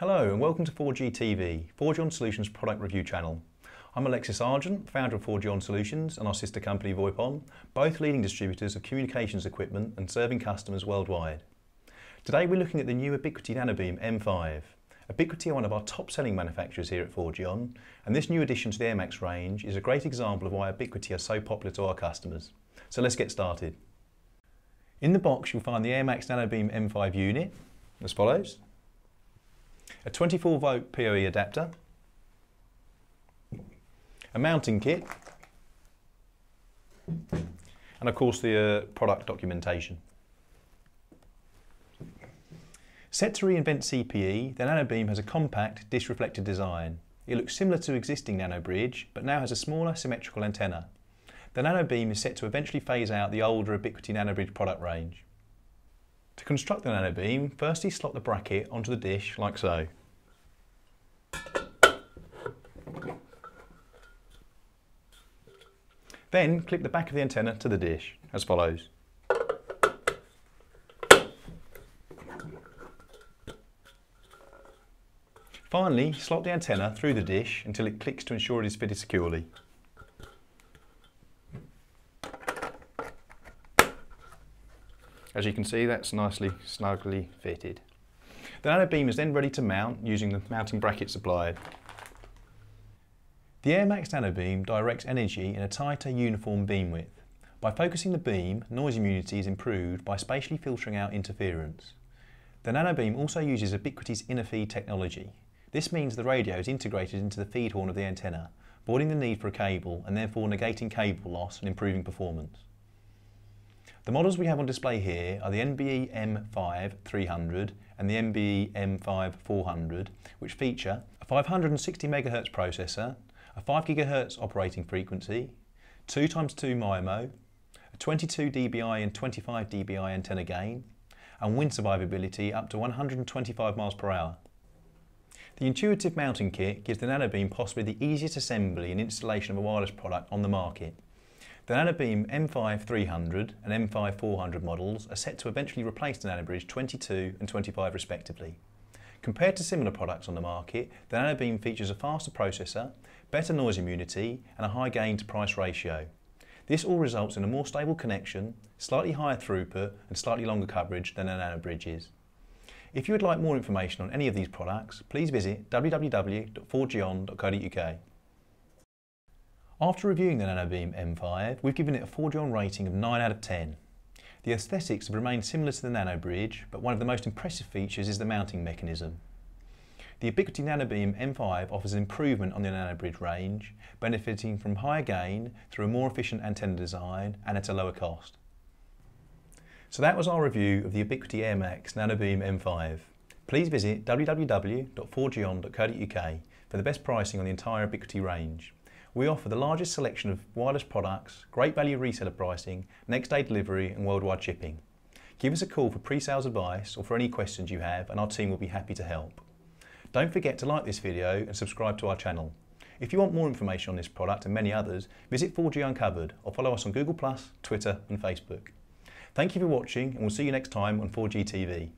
Hello and welcome to 4G TV, 4Gon Solutions product review channel. I'm Alexis Argent, founder of 4Gon Solutions and our sister company Voipon, both leading distributors of communications equipment and serving customers worldwide. Today we're looking at the new Ubiquiti Nanobeam M5. Ubiquiti are one of our top-selling manufacturers here at 4Gon, and this new addition to the AirMax range is a great example of why Ubiquiti are so popular to our customers. So let's get started. In the box you'll find the AirMax Nanobeam M5 unit, as follows. A 24-volt PoE adapter, a mounting kit, and of course the product documentation. Set to reinvent CPE, the Nanobeam has a compact, dish-reflected design. It looks similar to existing NanoBridge, but now has a smaller, symmetrical antenna. The Nanobeam is set to eventually phase out the older Ubiquiti NanoBridge product range. To construct the Nanobeam, firstly slot the bracket onto the dish like so. Then clip the back of the antenna to the dish as follows. Finally, slot the antenna through the dish until it clicks to ensure it is fitted securely. As you can see, that's nicely, snugly fitted. The Nanobeam is then ready to mount using the mounting bracket supplied. The AirMax Nanobeam directs energy in a tighter, uniform beam width. By focusing the beam, noise immunity is improved by spatially filtering out interference. The Nanobeam also uses Ubiquiti's innerfeed technology. This means the radio is integrated into the feed horn of the antenna, avoiding the need for a cable and therefore negating cable loss and improving performance. The models we have on display here are the NBE-M5-300 and the NBE-M5-400, which feature a 560 MHz processor, a 5 GHz operating frequency, 2x2 MIMO, a 22 dBi and 25 dBi antenna gain, and wind survivability up to 125 mph. The intuitive mounting kit gives the Nanobeam possibly the easiest assembly and installation of a wireless product on the market. The Nanobeam M5-300 and M5-400 models are set to eventually replace the NanoBridge 22 and 25 respectively. Compared to similar products on the market, the Nanobeam features a faster processor, better noise immunity and a high gain to price ratio. This all results in a more stable connection, slightly higher throughput and slightly longer coverage than the NanoBridge is. If you would like more information on any of these products, please visit www.4gon.co.uk. After reviewing the Nanobeam M5, we've given it a 4Gon rating of 9 out of 10. The aesthetics have remained similar to the NanoBridge, but one of the most impressive features is the mounting mechanism. The Ubiquiti Nanobeam M5 offers an improvement on the NanoBridge range, benefiting from higher gain through a more efficient antenna design and at a lower cost. So that was our review of the Ubiquiti AirMax Nanobeam M5. Please visit www.4gon.co.uk for the best pricing on the entire Ubiquiti range. We offer the largest selection of wireless products, great value reseller pricing, next day delivery and worldwide shipping. Give us a call for pre-sales advice or for any questions you have and our team will be happy to help. Don't forget to like this video and subscribe to our channel. If you want more information on this product and many others, visit 4G Uncovered or follow us on Google+, Twitter and Facebook. Thank you for watching and we'll see you next time on 4G TV.